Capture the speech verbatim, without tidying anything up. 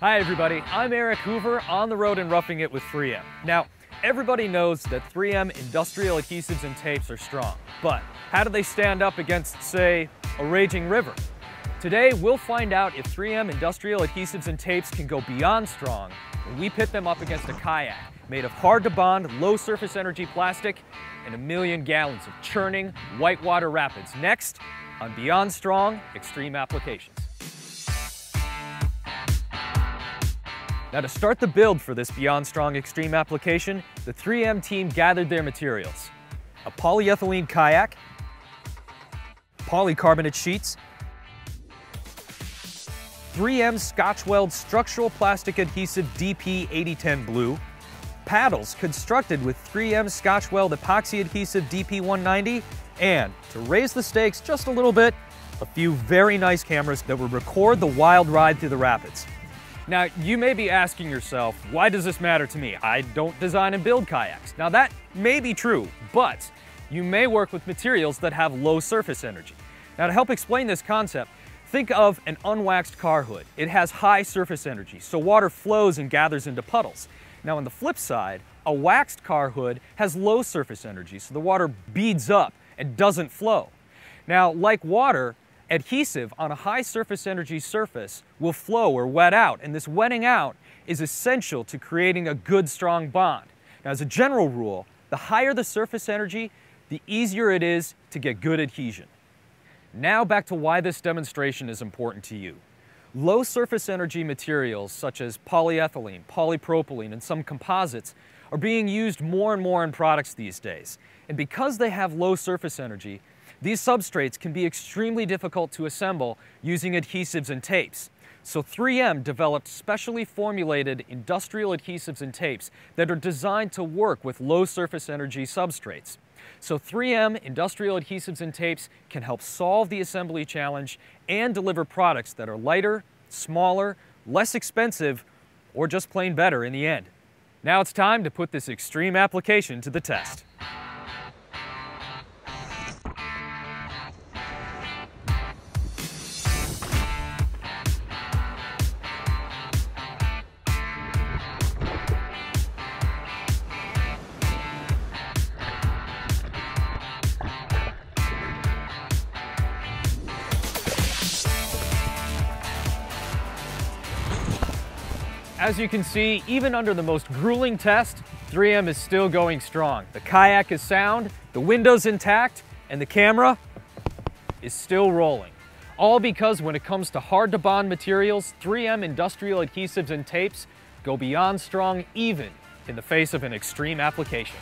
Hi everybody, I'm Eric Hoover, on the road and roughing it with three M. Now, everybody knows that three M industrial adhesives and tapes are strong, but how do they stand up against, say, a raging river? Today, we'll find out if three M industrial adhesives and tapes can go beyond strong when we pit them up against a kayak made of hard-to-bond, low-surface energy plastic and a million gallons of churning, whitewater rapids. Next, on Beyond Strong Extreme Applications. Now, to start the build for this Beyond Strong Extreme application, the three M team gathered their materials: a polyethylene kayak, polycarbonate sheets, three M Scotch Weld Structural Plastic Adhesive D P eighty ten Blue, paddles constructed with three M Scotch Weld Epoxy Adhesive D P one ninety, and, to raise the stakes just a little bit, a few very nice cameras that will record the wild ride through the rapids. Now, you may be asking yourself, why does this matter to me? I don't design and build kayaks. Now, that may be true, but you may work with materials that have low surface energy. Now, to help explain this concept, think of an unwaxed car hood. It has high surface energy, so water flows and gathers into puddles. Now, on the flip side, a waxed car hood has low surface energy, so the water beads up and doesn't flow. Now, like water, adhesive on a high surface energy surface will flow or wet out, and this wetting out is essential to creating a good, strong bond. Now, as a general rule, the higher the surface energy, the easier it is to get good adhesion. Now back to why this demonstration is important to you. Low surface energy materials such as polyethylene, polypropylene, and some composites are being used more and more in products these days. And because they have low surface energy, these substrates can be extremely difficult to assemble using adhesives and tapes. So three M developed specially formulated industrial adhesives and tapes that are designed to work with low surface energy substrates. So three M industrial adhesives and tapes can help solve the assembly challenge and deliver products that are lighter, smaller, less expensive, or just plain better in the end. Now it's time to put this extreme application to the test. As you can see, even under the most grueling test, three M is still going strong. The kayak is sound, the window's intact, and the camera is still rolling. All because when it comes to hard-to-bond materials, three M industrial adhesives and tapes go beyond strong even in the face of an extreme application.